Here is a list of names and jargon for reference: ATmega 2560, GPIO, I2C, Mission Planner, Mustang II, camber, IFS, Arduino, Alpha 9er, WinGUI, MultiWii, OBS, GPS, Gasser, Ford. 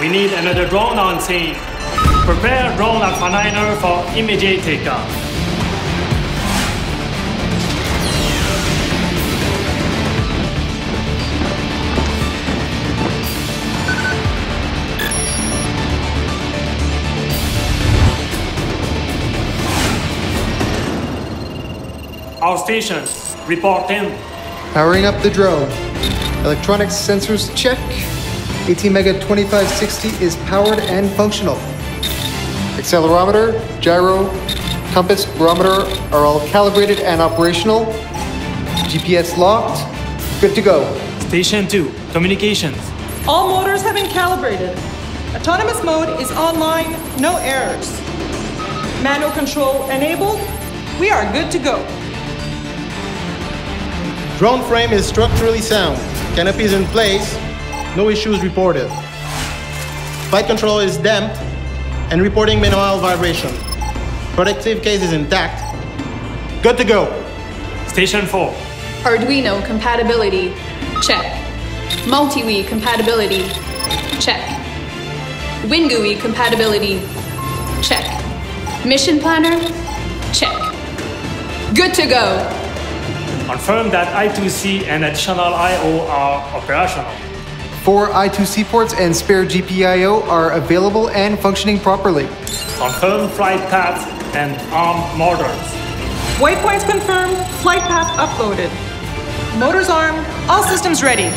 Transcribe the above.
we need another drone on scene. Prepare drone Alpha 9er for immediate takeoff. Our station, report in. Powering up the drone. Electronics sensors check. ATmega 2560 is powered and functional. Accelerometer, gyro, compass, barometer are all calibrated and operational. GPS locked. Good to go. Station 2, communications. All motors have been calibrated. Autonomous mode is online, no errors. Manual control enabled. We are good to go. Drone frame is structurally sound. Canopy is in place. No issues reported. Flight control is damped and reporting minimal vibration. Protective case is intact. Good to go. Station 4. Arduino compatibility, check. MultiWii compatibility, check. WinGUI compatibility, check. Mission Planner, check. Good to go. Confirm that I2C and additional I/O are operational. 4 I2C ports and spare GPIO are available and functioning properly. Confirm flight path and armed motors. Waypoints confirmed, flight path uploaded. Motors armed, all systems ready.